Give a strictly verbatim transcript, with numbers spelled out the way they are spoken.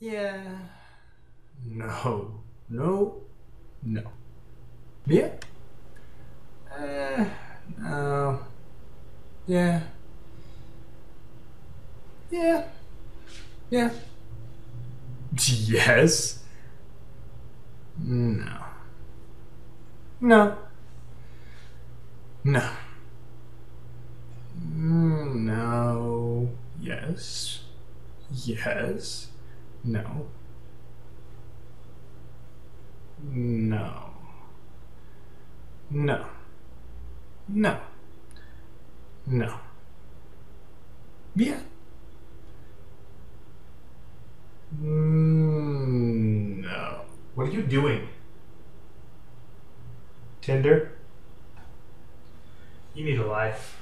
Yeah. No. No. No. Beer? Uh, no. Yeah. Yeah. Yeah. Yes. No. No. No. No. Yes. Yes. No. No. No. No. No. Yeah. Mm, no. What are you doing? Tinder? You need a life.